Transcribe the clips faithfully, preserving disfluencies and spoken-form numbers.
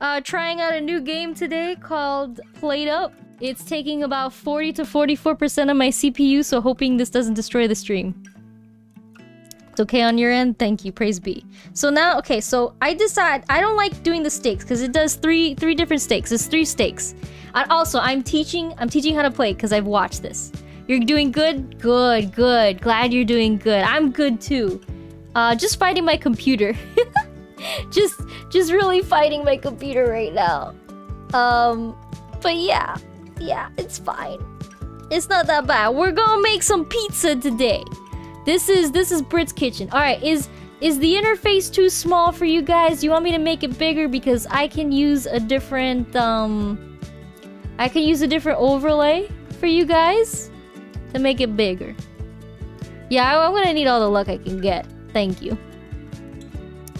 uh, trying out a new game today called Plate Up. It's taking about forty to forty-four percent of my C P U, so hoping this doesn't destroy the stream. It's okay on your end? Thank you. Praise be. So now, okay, so I decide I don't like doing the stakes because it does three three different stakes. It's three stakes. And also, I'm teaching I'm teaching how to play because I've watched this. You're doing good? Good, good. Glad you're doing good. I'm good too. Uh, just fighting my computer. just, just really fighting my computer right now. Um, but yeah, yeah, it's fine. It's not that bad. We're gonna make some pizza today. This is this is Brit's kitchen. All right, is is the interface too small for you guys? You want me to make it bigger because I can use a different um, I can use a different overlay for you guys. To make it bigger. Yeah, I'm gonna need all the luck I can get. Thank you.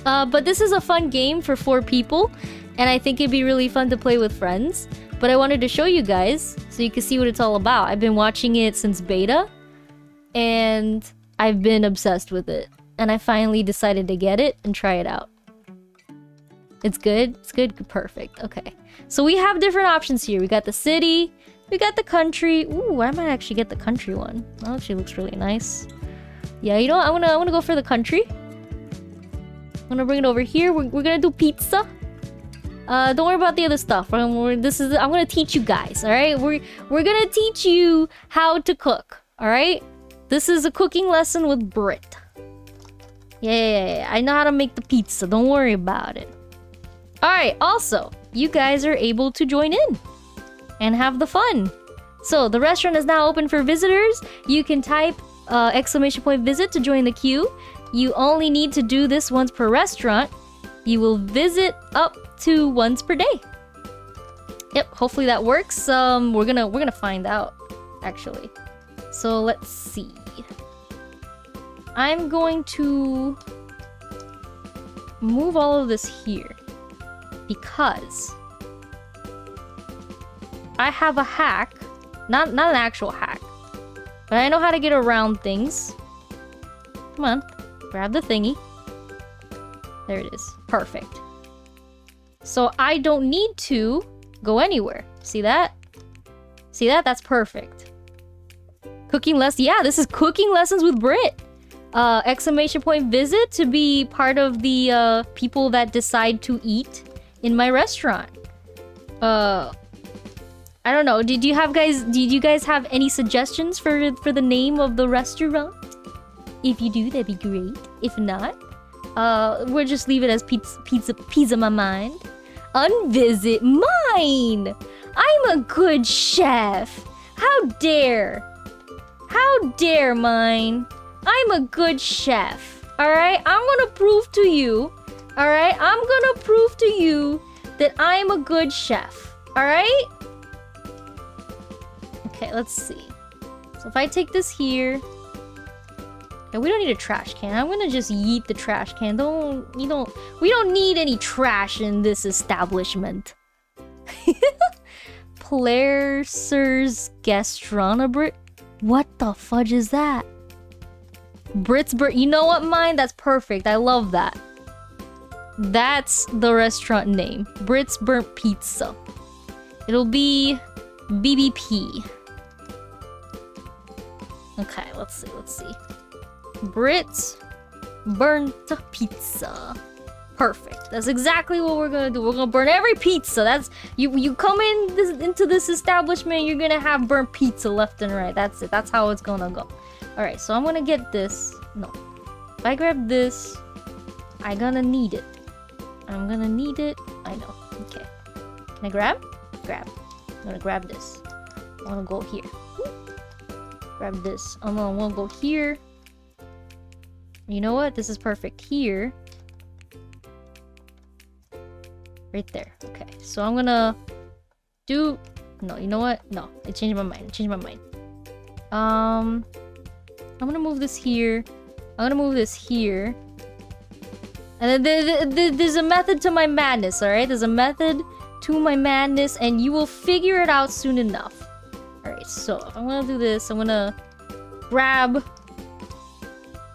Uh, but this is a fun game for four people. And I think it'd be really fun to play with friends. But I wanted to show you guys so you can see what it's all about. I've been watching it since beta. And I've been obsessed with it. And I finally decided to get it and try it out. It's good? It's good? Perfect. Okay. So we have different options here. We got the city. We got the country. Ooh, I might actually get the country one. That actually looks really nice. Yeah, you know what? I wanna, I wanna go for the country. I'm gonna bring it over here. We're, we're gonna do pizza. Uh, don't worry about the other stuff. We're, we're, this is, I'm gonna teach you guys, alright? We're, we're gonna teach you how to cook, alright? This is a cooking lesson with Brit. Yeah, yeah, yeah, I know how to make the pizza. Don't worry about it. Alright, also, you guys are able to join in. And have the fun. So the restaurant is now open for visitors. You can type uh, exclamation point visit to join the queue. You only need to do this once per restaurant. You will visit up to once per day. Yep, hopefully that works. Um, we're gonna we're gonna find out actually. So let's see. I'm going to move all of this here because I have a hack, not not an actual hack, but I know how to get around things. Come on, grab the thingy. There it is, perfect. So I don't need to go anywhere. See that? See that? That's perfect. Cooking lessons, yeah, this is cooking lessons with Brit. Uh, exclamation point visit to be part of the uh, people that decide to eat in my restaurant. Uh. I don't know. Did you have guys? Did you guys have any suggestions for for the name of the restaurant? If you do, that'd be great. If not, uh, we'll just leave it as pizza, pizza, pizza. My mind, unvisit mine. I'm a good chef. How dare? How dare mine? I'm a good chef. All right, I'm gonna prove to you. All right, I'm gonna prove to you that I'm a good chef. All right. Okay, let's see. So if I take this here... Okay, we don't need a trash can. I'm gonna just yeet the trash can. Don't... You don't... We don't need any trash in this establishment. Placer's Gastronomer... What the fudge is that? Brit's Brit... You know what, mine? That's perfect. I love that. That's the restaurant name. Brit's Burnt Pizza. It'll be... B B P. Okay, let's see, let's see. Brit's Burnt Pizza. Perfect. That's exactly what we're gonna do. We're gonna burn every pizza. That's you. You come in this, into this establishment, you're gonna have burnt pizza left and right. That's it. That's how it's gonna go. All right. So I'm gonna get this. No. If I grab this, I'm gonna need it. I'm gonna need it. I know. Okay. Can I grab? Grab. I'm gonna grab this. I'm gonna go here. Grab this. I'm gonna, I'm gonna go here. You know what? This is perfect here. Right there. Okay. So I'm gonna do... No, you know what? No. I changed my mind. I changed my mind. Um, I'm gonna move this here. I'm gonna move this here. And then there's a method to my madness, alright? There's a method... to my madness, and you will figure it out soon enough. Alright, so if I'm gonna do this, I'm gonna grab,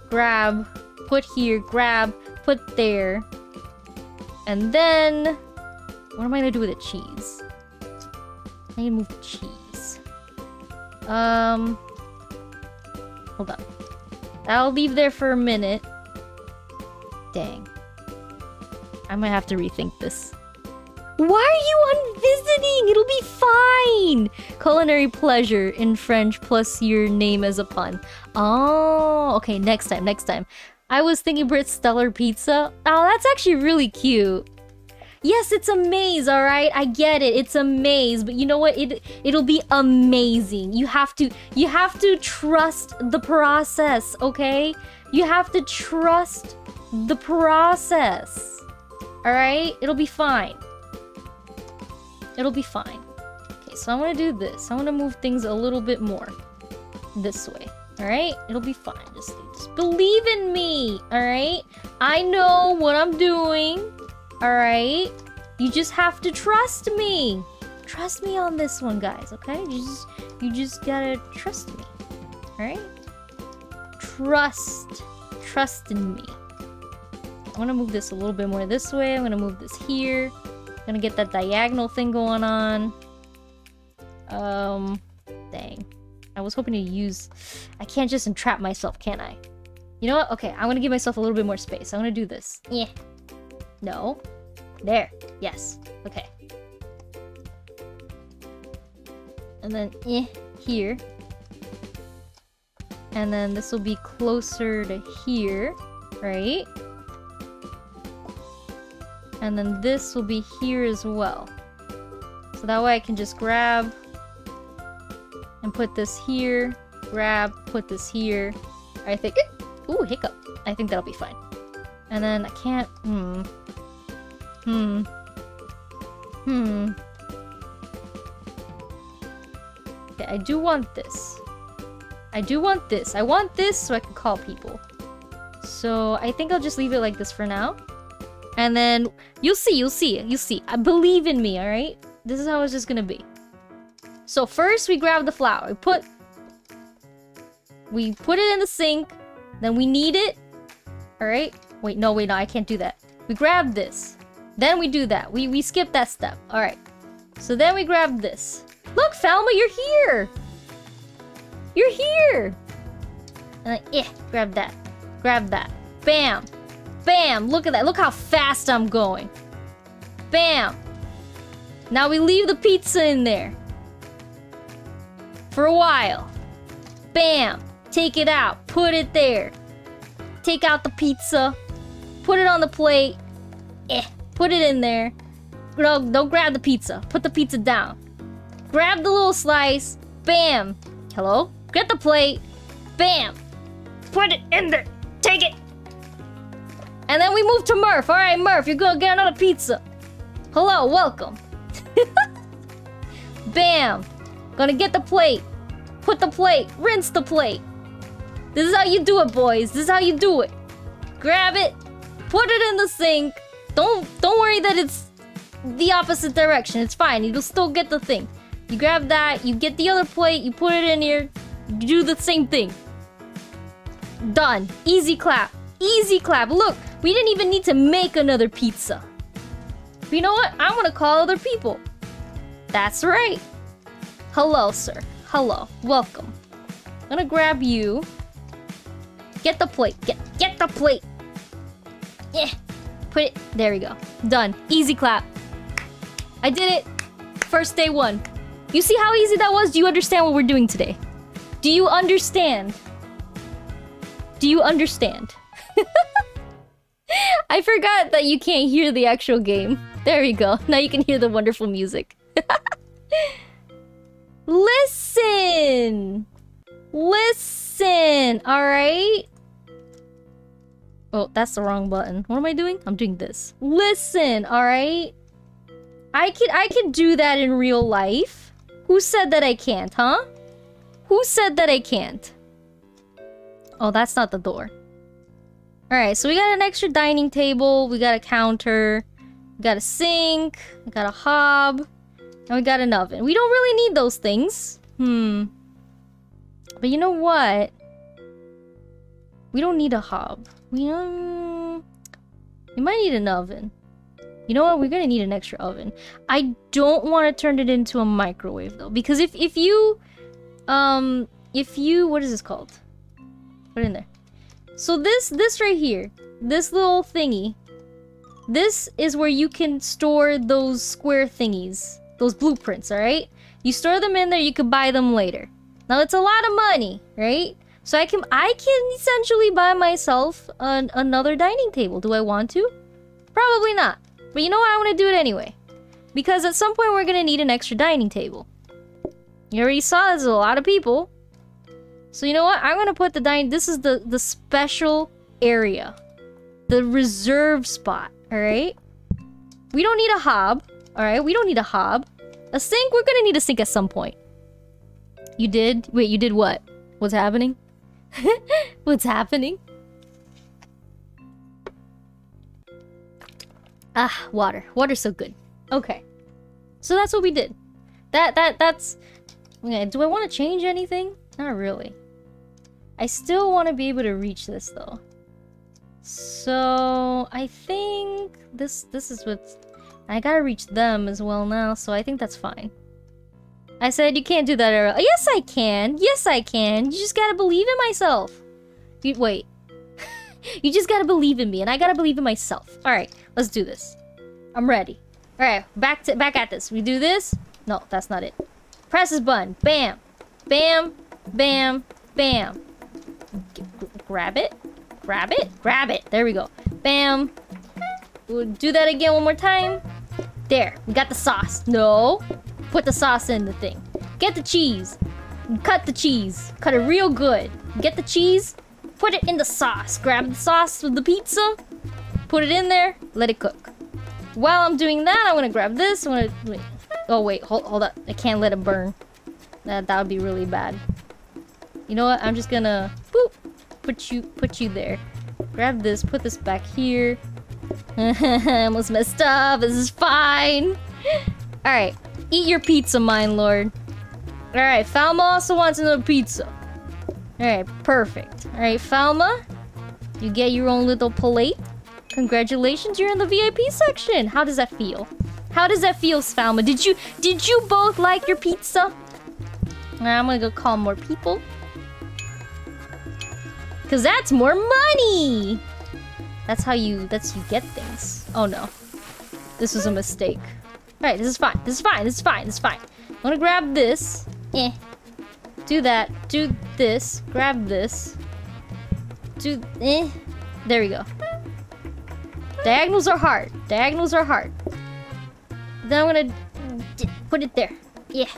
grab, put here, grab, put there, and then What am I gonna do with the cheese? I need to move the cheese. Um, hold on. That'll leave there for a minute. Dang. I might have to rethink this. Why are you on visiting? It'll be fine! Culinary pleasure in French plus your name as a pun. Oh, okay, next time, next time. I was thinking Brit's Stellar Pizza. Oh, that's actually really cute. Yes, it's a maze, alright? I get it, it's a maze, but you know what? It, it'll be amazing. You have to, you have to trust the process, okay? You have to trust the process. Alright? It'll be fine. It'll be fine. Okay, so I'm gonna do this. I'm gonna move things a little bit more this way. Alright? It'll be fine. Just, just believe in me! Alright? I know what I'm doing. Alright? You just have to trust me! Trust me on this one, guys, okay? You just, you just gotta trust me. Alright? Trust. Trust in me. I'm gonna move this a little bit more this way. I'm gonna move this here. I'm gonna get that diagonal thing going on. Um, dang. I was hoping to use... I can't just entrap myself, can I? You know what? Okay, I'm gonna give myself a little bit more space. I'm gonna do this. Yeah. No. There. Yes. Okay. And then, eh, here. And then this will be closer to here, right? And then this will be here as well. So that way I can just grab and put this here, grab, put this here. I think, ooh, hiccup. I think that'll be fine. And then I can't, hmm, hmm, hmm. Okay, I do want this. I do want this. I want this so I can call people. So I think I'll just leave it like this for now. And then you'll see, you'll see, you'll see. I believe in me, alright? This is how it's just gonna be. So first we grab the flour. We put We put it in the sink. Then we knead it. Alright? Wait, no, wait, no, I can't do that. We grab this. Then we do that. We we skip that step. Alright. So then we grab this. Look, Falma, you're here! You're here! And then, eh, grab that. Grab that. Bam! Bam! Look at that. Look how fast I'm going. Bam! Now we leave the pizza in there. For a while. Bam! Take it out. Put it there. Take out the pizza. Put it on the plate. Eh. Put it in there. No, don't grab the pizza. Put the pizza down. Grab the little slice. Bam! Hello? Get the plate. Bam! Put it in there. Take it! And then we move to Murph. Alright, Murph, you're gonna get another pizza. Hello, welcome. Bam. Gonna get the plate. Put the plate. Rinse the plate. This is how you do it, boys. This is how you do it. Grab it. Put it in the sink. Don't don't worry that it's the opposite direction. It's fine. You'll still get the thing. You grab that. You get the other plate. You put it in here. You do the same thing. Done. Easy clap. Easy clap. Look, we didn't even need to make another pizza. But you know what? I want to call other people. That's right. Hello, sir. Hello. Welcome. I'm gonna grab you. Get the plate. Get, get the plate. Yeah. Put it. There we go. Done. Easy clap. I did it. First day one. You see how easy that was? Do you understand what we're doing today? Do you understand? Do you understand? I forgot that you can't hear the actual game. There you go. Now you can hear the wonderful music. Listen! Listen! Alright? Oh, that's the wrong button. What am I doing? I'm doing this. Listen, alright? I could, I could do that in real life. Who said that I can't, huh? Who said that I can't? Oh, that's not the door. Alright, so we got an extra dining table, we got a counter, we got a sink, we got a hob, and we got an oven. We don't really need those things. Hmm. But you know what? We don't need a hob. We, um, we might need an oven. You know what? We're gonna need an extra oven. I don't want to turn it into a microwave though, because if if you, um, if you, what is this called? Put it in there. So this this right here, this little thingy, this is where you can store those square thingies, those blueprints. All right, you store them in there. You could buy them later. Now it's a lot of money, right? So I can I can essentially buy myself an, another dining table. Do I want to? Probably not. But you know what? I want to do it anyway. Because at some point we're going to need an extra dining table. You already saw there's a lot of people. So you know what? I'm going to put the dining... This is the, the special area. The reserve spot. Alright? We don't need a hob. Alright? We don't need a hob. A sink? We're going to need a sink at some point. You did? Wait, you did what? What's happening? What's happening? Ah, water. Water's so good. Okay. So that's what we did. That, that, that's... Okay, do I want to change anything? Not really. I still want to be able to reach this, though. So... I think... This, this is what's... I gotta reach them as well now, so I think that's fine. I said you can't do that earlier. Yes, I can. Yes, I can. You just gotta believe in myself. You, wait. You just gotta believe in me, and I gotta believe in myself. Alright, let's do this. I'm ready. Alright, back to back at this. We do this. No, that's not it. Press this button. Bam. Bam. Bam. Bam. G- grab it. Grab it. Grab it. There we go. Bam. We'll do that again one more time. There. We got the sauce. No. Put the sauce in the thing. Get the cheese. Cut the cheese. Cut it real good. Get the cheese. Put it in the sauce. Grab the sauce with the pizza. Put it in there. Let it cook. While I'm doing that, I'm gonna grab this. I'm gonna... Wait. Oh, wait. Hold, hold up. I can't let it burn. That, that would be really bad. You know what? I'm just gonna... Boop. Put you, put you there. Grab this. Put this back here. I almost messed up. This is fine. Alright. Eat your pizza, mine lord. Alright, Falma also wants another pizza. Alright, perfect. Alright, Falma, you get your own little plate. Congratulations, you're in the V I P section. How does that feel? How does that feel, Falma? Did you did you both like your pizza? Alright, I'm gonna go call more people. Cause that's more money! That's how you that's you get things. Oh no. This was a mistake. Alright, this is fine. This is fine. This is fine. This is fine. I'm gonna grab this. Eh. Do that. Do this. Grab this. Do... Eh. There we go. Diagonals are hard. Diagonals are hard. Then I'm gonna... Put it there. Yeah.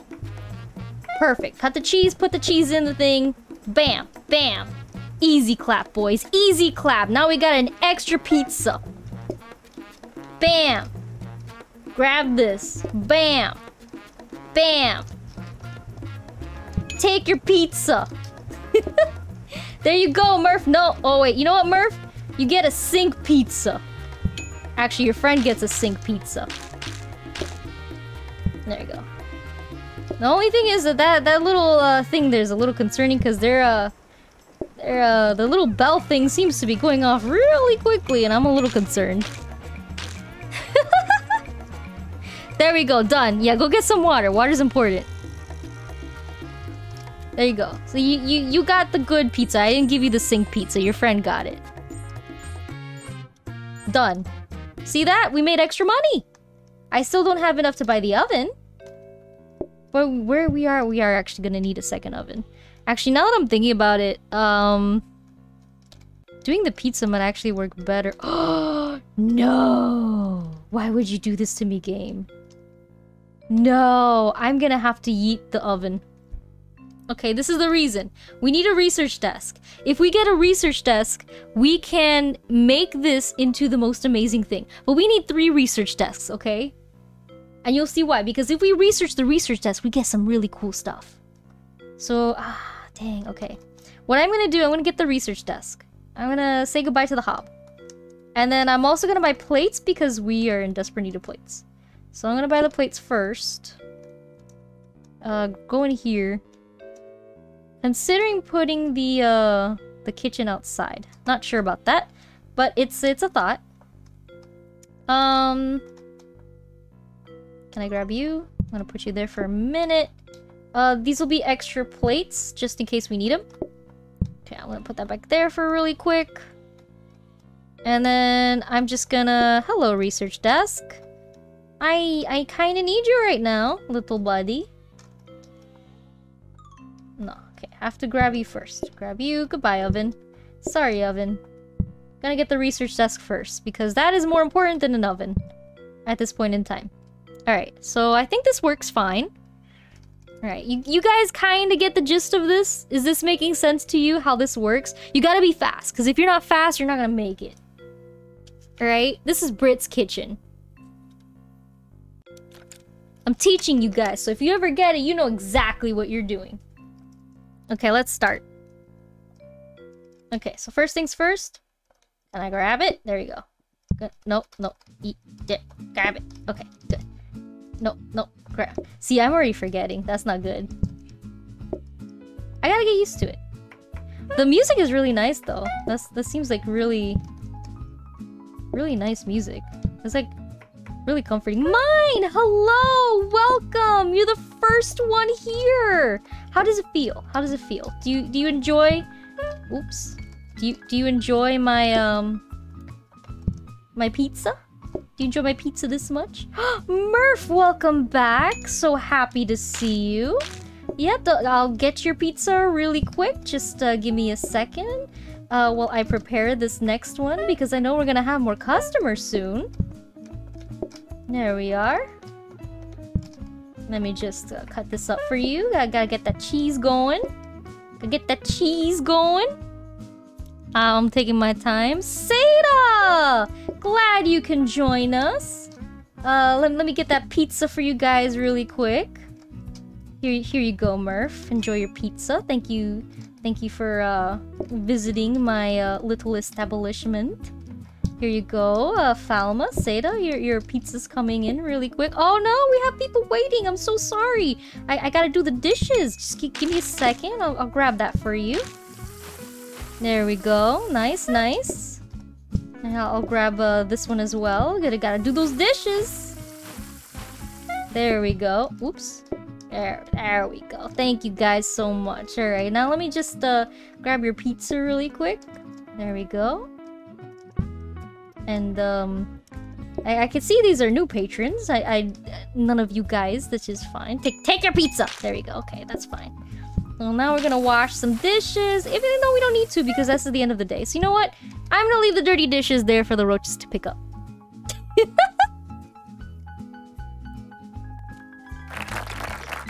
Perfect. Cut the cheese. Put the cheese in the thing. Bam. Bam. Easy clap, boys. Easy clap. Now we got an extra pizza. Bam. Grab this. Bam. Bam. Take your pizza. There you go, Murph. No. Oh, wait. You know what, Murph? You get a sink pizza. Actually, your friend gets a sink pizza. There you go. The only thing is that that, that little uh, thing there's a little concerning because they're, uh, they're, uh, the little bell thing seems to be going off really quickly, and I'm a little concerned. There we go, done. Yeah, go get some water. Water's important. There you go. So you, you, you got the good pizza. I didn't give you the sink pizza. Your friend got it. Done. See that? We made extra money. I still don't have enough to buy the oven. But where we are, we are actually going to need a second oven. Actually, now that I'm thinking about it, um... doing the pizza might actually work better. Oh, no! Why would you do this to me, game? No, I'm gonna have to yeet the oven. Okay, this is the reason. We need a research desk. If we get a research desk, we can make this into the most amazing thing. But we need three research desks, okay? And you'll see why. Because if we research the research desk, we get some really cool stuff. So, ah, dang, okay. What I'm gonna do, I'm gonna get the research desk. I'm gonna say goodbye to the hob. And then I'm also gonna buy plates because we are in desperate need of plates. So I'm gonna buy the plates first. Uh, go in here. Considering putting the, uh, the kitchen outside. Not sure about that, but it's, it's a thought. Um, Can I grab you? I'm gonna put you there for a minute. Uh, these will be extra plates, just in case we need them. Okay, I'm gonna put that back there for really quick. And then I'm just gonna... Hello, research desk. I I kind of need you right now, little buddy. No, okay. I have to grab you first. Grab you. Goodbye, oven. Sorry, oven. Gonna get the research desk first, because that is more important than an oven at this point in time. Alright, so I think this works fine. Alright, you, you guys kind of get the gist of this? Is this making sense to you, how this works? You gotta be fast, because if you're not fast, you're not gonna make it. Alright? This is Brit's kitchen. I'm teaching you guys, so if you ever get it, you know exactly what you're doing. Okay, let's start. Okay, so first things first. Can I grab it? There you go. Good. No, no. Eat it. Grab it. Okay, good. No, no. Crap. See, I'm already forgetting. That's not good. I gotta get used to it. The music is really nice, though. That's that seems like really... Really nice music. It's like... Really comforting. Mine! Hello! Welcome! You're the first one here! How does it feel? How does it feel? Do you, do you enjoy... Oops. Do you, do you enjoy my, um... My pizza? Do you enjoy my pizza this much? Murph, welcome back! So happy to see you. Yeah, I'll get your pizza really quick. Just uh, give me a second uh, while I prepare this next one, because I know we're gonna have more customers soon. There we are. Let me just uh, cut this up for you. I gotta get that cheese going. Gotta get that cheese going. I'm taking my time. Seda! Glad you can join us. Uh, let, let me get that pizza for you guys really quick. Here, here you go, Murph. Enjoy your pizza. Thank you, thank you for uh, visiting my uh, little establishment. Here you go, uh, Falma, Seda. Your your pizza's coming in really quick. Oh no, we have people waiting. I'm so sorry. I I gotta do the dishes. Just give me a second. I'll, I'll grab that for you. There we go. Nice, nice. And I'll grab uh, this one as well. Gotta, gotta do those dishes. There we go. Oops. There, there we go. Thank you guys so much. All right, now let me just uh, grab your pizza really quick. There we go. And um, I, I can see these are new patrons. I, I, none of you guys. This is fine. Take, take your pizza. There you go. Okay, that's fine. Well, now we're gonna wash some dishes, even though we don't need to because that's at the end of the day. So you know what? I'm gonna leave the dirty dishes there for the roaches to pick up.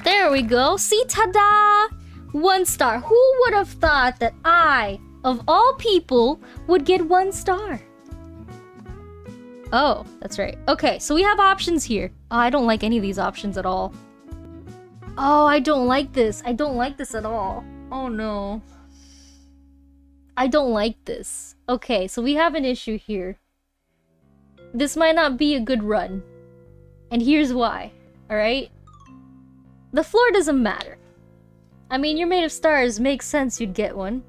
There we go. See, ta-da! One star. Who would have thought that I, of all people, would get one star? Oh, that's right. Okay, so we have options here. Oh, I don't like any of these options at all. Oh, I don't like this. I don't like this at all. Oh, no. I don't like this. Okay, so we have an issue here. This might not be a good run. And here's why, alright? The floor doesn't matter. I mean, you're made of stars. Makes sense you'd get one.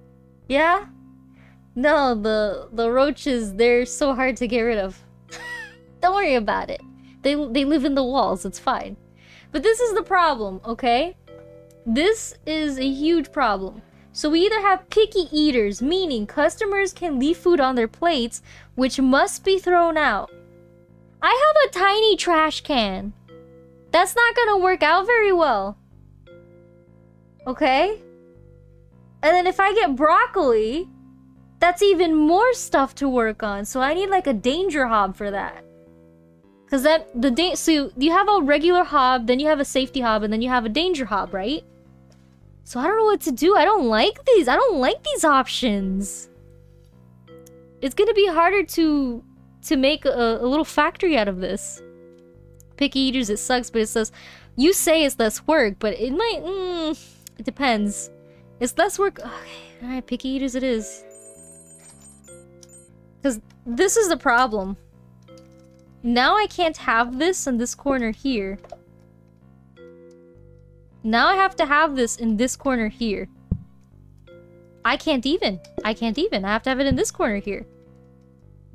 Yeah? No, the, the roaches, they're so hard to get rid of. Don't worry about it. They, they live in the walls. It's fine. But this is the problem, okay? This is a huge problem. So we either have picky eaters, meaning customers can leave food on their plates, which must be thrown out. I have a tiny trash can. That's not gonna work out very well. Okay? And then if I get broccoli, that's even more stuff to work on. So I need like a danger hob for that. Cause that the da so you have a regular hob, then you have a safety hob, and then you have a danger hob, right? So I don't know what to do. I don't like these. I don't like these options. It's gonna be harder to to make a, a little factory out of this. Picky eaters, it sucks, but it says you say it's less work, but it might. Mm, it depends. It's less work. Okay, all right, picky eaters, it is. Cause this is the problem. Now I can't have this in this corner here. Now I have to have this in this corner here. I can't even. I can't even. I have to have it in this corner here.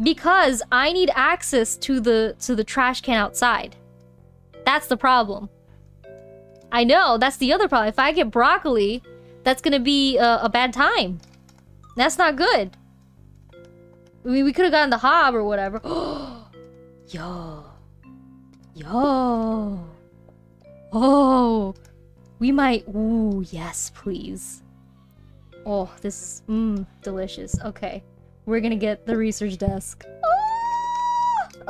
Because I need access to the to the trash can outside. That's the problem. I know, that's the other problem. If I get broccoli, that's gonna be a, a bad time. That's not good. I mean, we could have gotten the hob or whatever. Yo. Yo. Oh. We might... Ooh, yes, please. Oh, this is... Mmm, delicious. Okay. We're gonna get the research desk. Ah!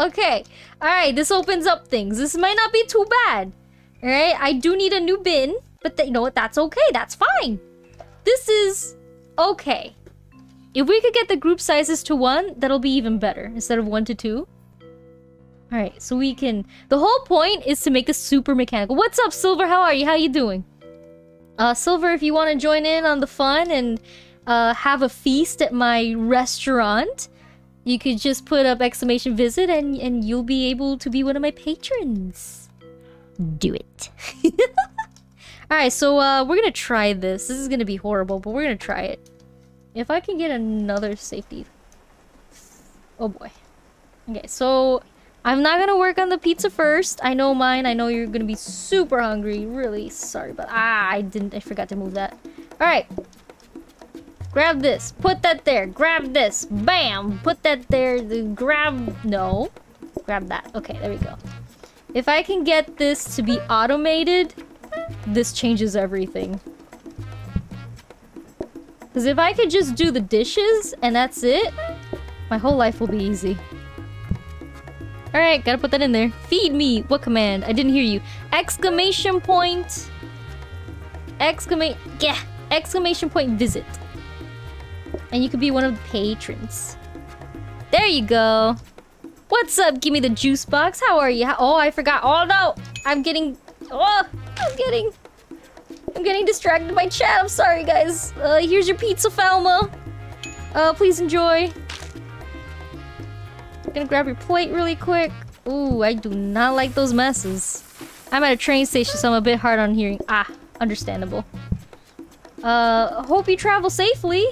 Okay. Alright, this opens up things. This might not be too bad. Alright, I do need a new bin. But th- you know what? That's okay. That's fine. This is... okay. If we could get the group sizes to one, that'll be even better. Instead of one to two. Alright, so we can... The whole point is to make this super mechanical. What's up, Silver? How are you? How you doing? Uh, Silver, if you want to join in on the fun and uh, have a feast at my restaurant, you could just put up exclamation visit and, and you'll be able to be one of my patrons. Do it. Alright, so uh, we're going to try this. This is going to be horrible, but we're going to try it. If I can get another safety... Oh, boy. Okay, so... I'm not gonna work on the pizza first. I know mine. I know you're gonna be super hungry. Really sorry, but ah, I didn't. I forgot to move that. All right. Grab this. Put that there. Grab this. Bam. Put that there. The grab. No. Grab that. Okay. There we go. If I can get this to be automated, this changes everything. Because if I could just do the dishes and that's it, my whole life will be easy. Alright, gotta put that in there. Feed me! What command? I didn't hear you. Exclamation point! Exclamation... Yeah! Exclamation point visit. And you could be one of the patrons. There you go! What's up? Give me the juice box. How are you? How oh, I forgot. Oh, no! I'm getting... Oh! I'm getting... I'm getting distracted by chat. I'm sorry, guys. Uh, here's your pizza, Falma. Uh, please enjoy. Gonna grab your plate really quick. Ooh, I do not like those messes. I'm at a train station, so I'm a bit hard on hearing. Ah, understandable. Uh, hope you travel safely.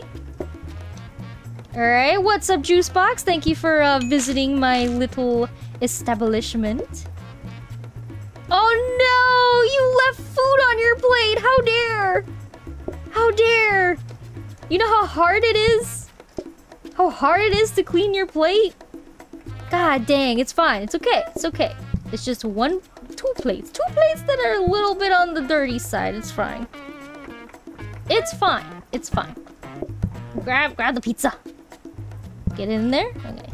Alright, what's up, Juice Box? Thank you for uh, visiting my little establishment. Oh no! You left food on your plate! How dare! How dare! You know how hard it is? How hard it is to clean your plate? God dang, it's fine. It's okay. It's okay. It's just one... Two plates. Two plates that are a little bit on the dirty side. It's fine. It's fine. It's fine. Grab... Grab the pizza. Get in there. Okay.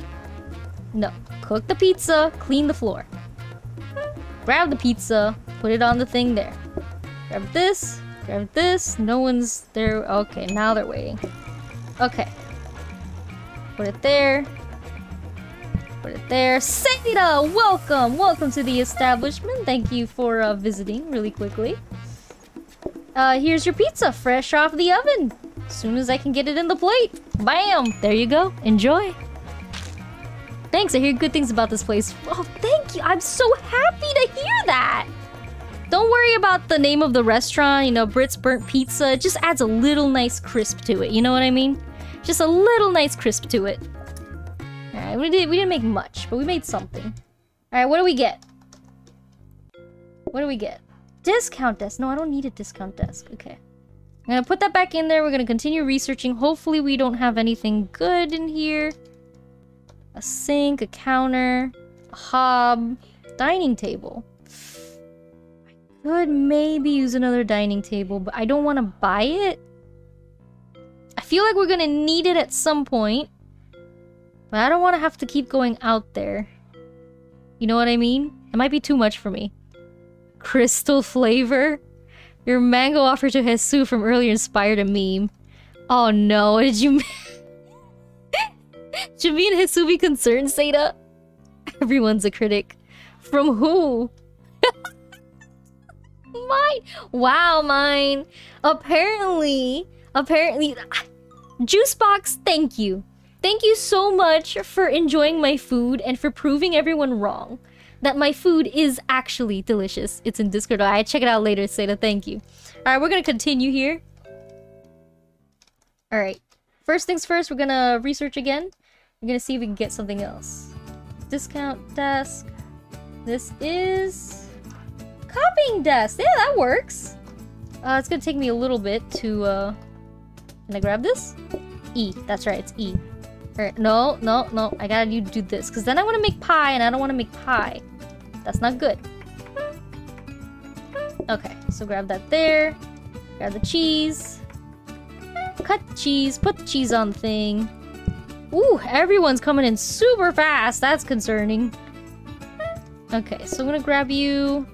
No. Cook the pizza. Clean the floor. Grab the pizza. Put it on the thing there. Grab this. Grab this. No one's there. Okay, now they're waiting. Okay. Put it there. Put it there. Seda, welcome! Welcome to the establishment. Thank you for uh, visiting really quickly. Uh, here's your pizza, fresh off the oven. As soon as I can get it in the plate. Bam! There you go. Enjoy. Thanks, I hear good things about this place. Oh, thank you! I'm so happy to hear that! Don't worry about the name of the restaurant, you know, Brit's Burnt Pizza. It just adds a little nice crisp to it, you know what I mean? Just a little nice crisp to it. Alright, we, did, we didn't make much, but we made something. Alright, what do we get? What do we get? Discount desk. No, I don't need a discount desk. Okay. I'm gonna put that back in there. We're gonna continue researching. Hopefully we don't have anything good in here. A sink, a counter, a hob, dining table. I could maybe use another dining table, but I don't want to buy it. I feel like we're gonna need it at some point. But I don't want to have to keep going out there. You know what I mean? It might be too much for me. Crystal flavor? Your mango offer to Jesus from earlier inspired a meme. Oh no, did you... Should me and Jesus be concerned, Seda? Everyone's a critic. From who? Mine? Wow, mine. Apparently... Apparently... Juicebox, thank you. Thank you so much for enjoying my food and for proving everyone wrong. That my food is actually delicious. It's in Discord. Alright, check it out later, Seda. Thank you. Alright, we're gonna continue here. Alright. First things first, we're gonna research again. We're gonna see if we can get something else. Discount desk. This is... Sleeping dust! Yeah, that works! Uh, it's gonna take me a little bit to, uh... Can I grab this? E. That's right, it's E. Alright, no, no, no. I gotta do this, because then I want to make pie, and I don't want to make pie. That's not good. Okay, so grab that there. Grab the cheese. Cut the cheese. Put the cheese on the thing. Ooh, everyone's coming in super fast. That's concerning. Okay, so I'm gonna grab you.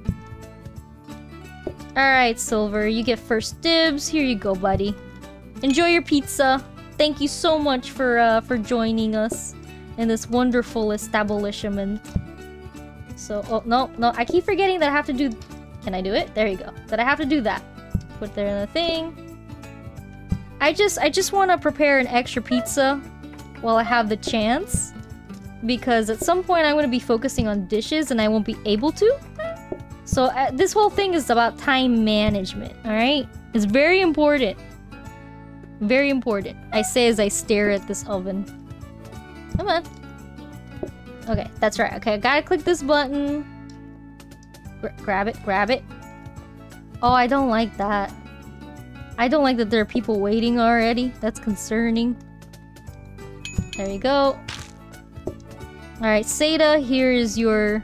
Alright, Silver, you get first dibs. Here you go, buddy. Enjoy your pizza. Thank you so much for uh, for joining us in this wonderful establishment. So, oh, no, no, I keep forgetting that I have to do... Can I do it? There you go. That I have to do that. Put there in the thing. I just, I just want to prepare an extra pizza while I have the chance. Because at some point I'm going to be focusing on dishes and I won't be able to. So, uh, this whole thing is about time management, alright? It's very important. Very important. I say as I stare at this oven. Come on. Okay, that's right. Okay, I gotta click this button. Gra- grab it, grab it. Oh, I don't like that. I don't like that there are people waiting already. That's concerning. There you go. Alright, Seda, here is your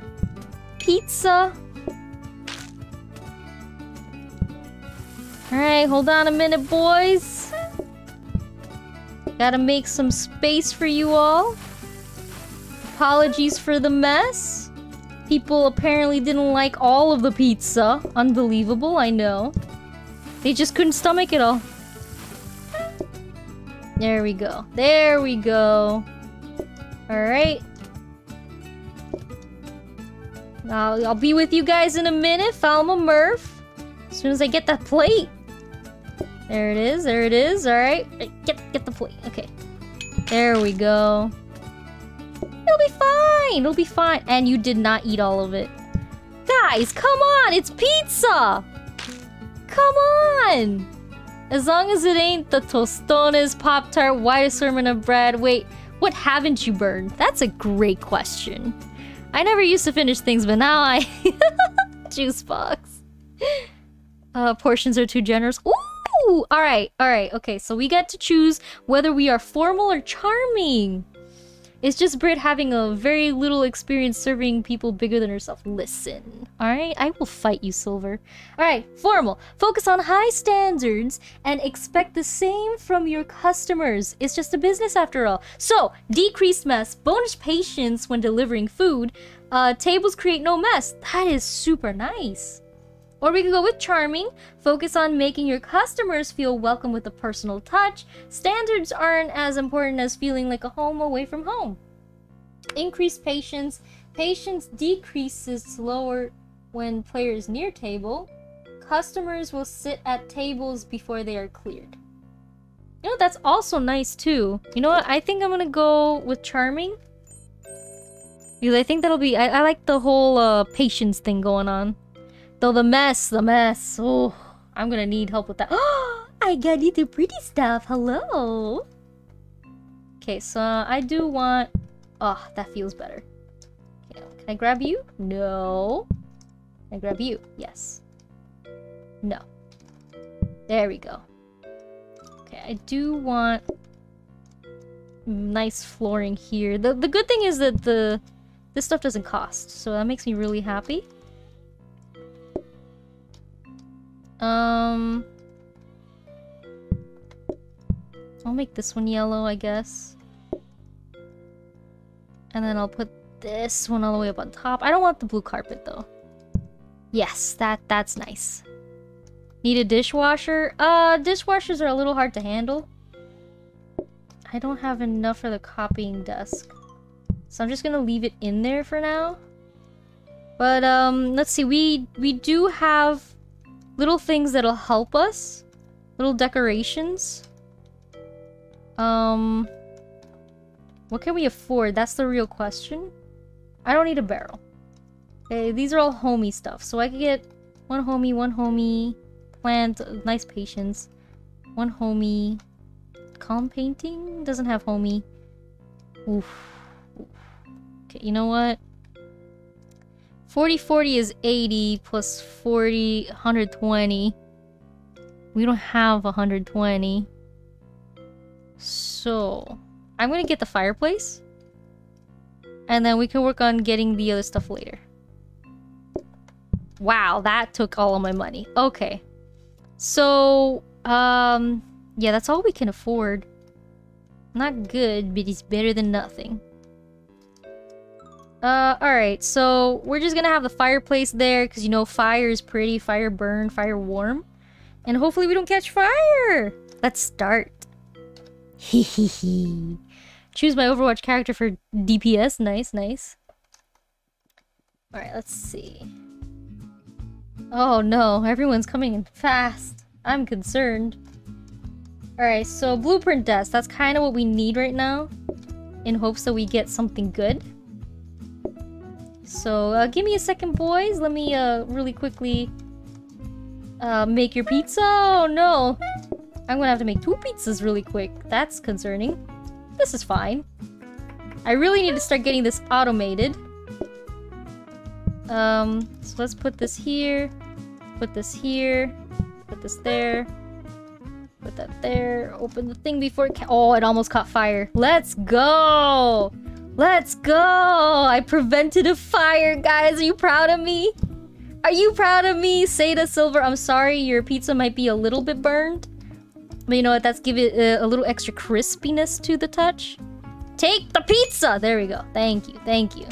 pizza. Alright, hold on a minute, boys. Gotta make some space for you all. Apologies for the mess. People apparently didn't like all of the pizza. Unbelievable, I know. They just couldn't stomach it all. There we go. There we go. Alright. I'll, I'll be with you guys in a minute. Falma Murph. As soon as I get that plate. There it is, there it is, alright. Get get the plate, okay. There we go. It'll be fine, it'll be fine. And you did not eat all of it. Guys, come on, it's pizza! Come on! As long as it ain't the tostones, Pop-Tart, white assortment of bread. Wait, what haven't you burned? That's a great question. I never used to finish things, but now I... Juice box. Uh, portions are too generous. Ooh! Ooh, all right, all right, okay, so we get to choose whether we are formal or charming. It's just Brit having a very little experience serving people bigger than herself. Listen, all right? I will fight you, Silver. All right, formal. Focus on high standards and expect the same from your customers. It's just a business after all. So, decreased mess, bonus patience when delivering food. Uh, tables create no mess. That is super nice. Or we can go with charming. Focus on making your customers feel welcome with a personal touch. Standards aren't as important as feeling like a home away from home. Increase patience. Patience decreases slower when players near table. Customers will sit at tables before they are cleared. You know, that's also nice too. You know what? I think I'm gonna go with charming. Because I think that'll be... I, I like the whole uh, patience thing going on. Though the mess, the mess. Oh, I'm gonna need help with that. Oh, I got you the pretty stuff. Hello. Okay, so I do want... Oh, that feels better. Okay, can I grab you? No. Can I grab you? Yes. No. There we go. Okay, I do want nice flooring here. The, the good thing is that the this stuff doesn't cost, so that makes me really happy. Um, I'll make this one yellow, I guess. And then I'll put this one all the way up on top. I don't want the blue carpet, though. Yes, that that's nice. Need a dishwasher? Uh, dishwashers are a little hard to handle. I don't have enough for the copying desk. So I'm just gonna leave it in there for now. But, um, let's see. We, we do have... little things that'll help us. Little decorations. Um... What can we afford? That's the real question. I don't need a barrel. Okay, these are all homey stuff. So I can get one homey, one homey. Plant, nice patience. One homey. Calm painting? Doesn't have homey. Oof. Oof. Okay, you know what? forty forty is eighty plus forty, one hundred twenty. We don't have one hundred twenty. So I'm gonna get the fireplace. And then we can work on getting the other stuff later. Wow, that took all of my money. Okay. So, um... yeah, that's all we can afford. Not good, but it's better than nothing. Uh, alright. So, we're just gonna have the fireplace there. Because, you know, fire is pretty. Fire burn, fire warm. And hopefully we don't catch fire! Let's start. Hehehe. Choose my Overwatch character for D P S. Nice, nice. Alright, let's see. Oh no, everyone's coming in fast. I'm concerned. Alright, so blueprint desk. That's kind of what we need right now. In hopes that we get something good. So, uh, give me a second, boys. Let me, uh, really quickly... Uh, make your pizza? Oh no! I'm gonna have to make two pizzas really quick. That's concerning. This is fine. I really need to start getting this automated. Um, so let's put this here. Put this here. Put this there. Put that there. Open the thing before it ca- Oh, it almost caught fire. Let's go! Let's go! I prevented a fire, guys! Are you proud of me? Are you proud of me? Seda Silver, I'm sorry, your pizza might be a little bit burned. But you know what, that's give it a, a little extra crispiness to the touch. Take the pizza! There we go. Thank you, thank you.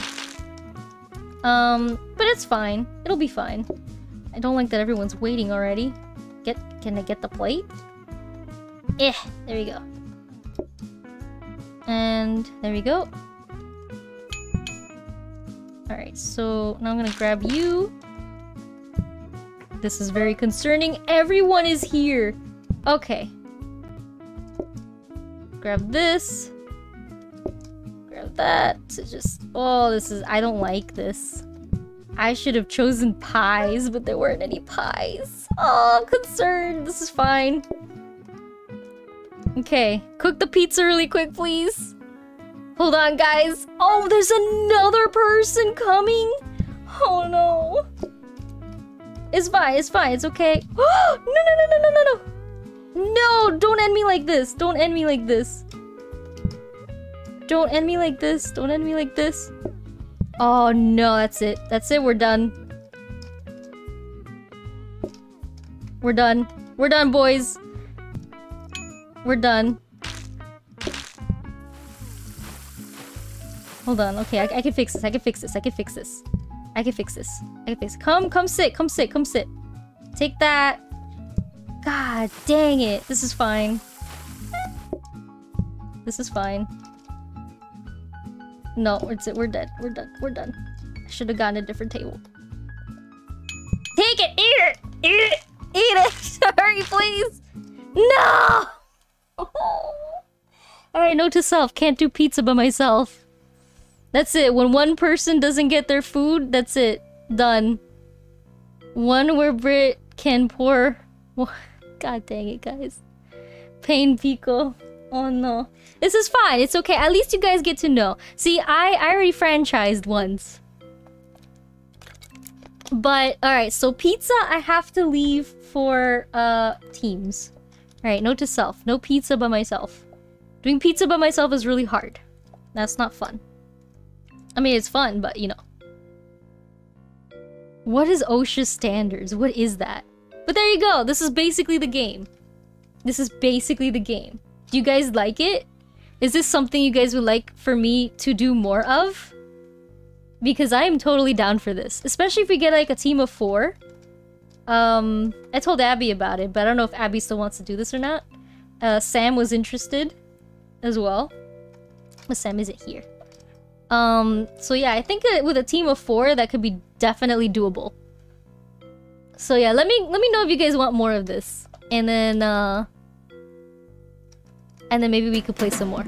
Um, but it's fine. It'll be fine. I don't like that everyone's waiting already. Get, can I get the plate? Eh, there we go. And there we go. Alright, so now I'm gonna grab you. This is very concerning. Everyone is here. Okay. Grab this. Grab that. It's just... Oh, this is... I don't like this. I should have chosen pies, but there weren't any pies. Oh, I'm concerned. This is fine. Okay. Cook the pizza really quick, please. Hold on, guys. Oh, there's another person coming. Oh, no. It's fine, it's fine, it's okay. Oh, no, no, no, no, no, no, no. No, don't end me like this. Don't end me like this. Don't end me like this. Don't end me like this. Oh, no, that's it. That's it, we're done. We're done. We're done, boys. We're done. Hold on, okay, I, I can fix this, I can fix this, I can fix this. I can fix this. I can fix it. Come, come sit. Come sit. Come sit. Take that. God dang it. This is fine. This is fine. No, it's it. We're dead. We're done. We're done. I should have gotten a different table. Take it. Eat it. Eat it. Eat it. Hurry, please. No. Alright, note to self. Can't do pizza by myself. That's it. When one person doesn't get their food, that's it. Done. One where Brit can pour... God dang it, guys. Pain Pico. Oh, no. This is fine. It's okay. At least you guys get to know. See, I, I already franchised once. But, alright. So, pizza, I have to leave for uh teams. Alright, note to self. No pizza by myself. Doing pizza by myself is really hard. That's not fun. I mean, it's fun, but, you know. What is OSHA standards? What is that? But there you go! This is basically the game. This is basically the game. Do you guys like it? Is this something you guys would like for me to do more of? Because I am totally down for this. Especially if we get, like, a team of four. Um, I told Abby about it, but I don't know if Abby still wants to do this or not. Uh, Sam was interested as well. But Sam isn't here. Um, so yeah, I think with a team of four, that could be definitely doable. So yeah, let me, let me know if you guys want more of this. And then, uh... And then maybe we could play some more.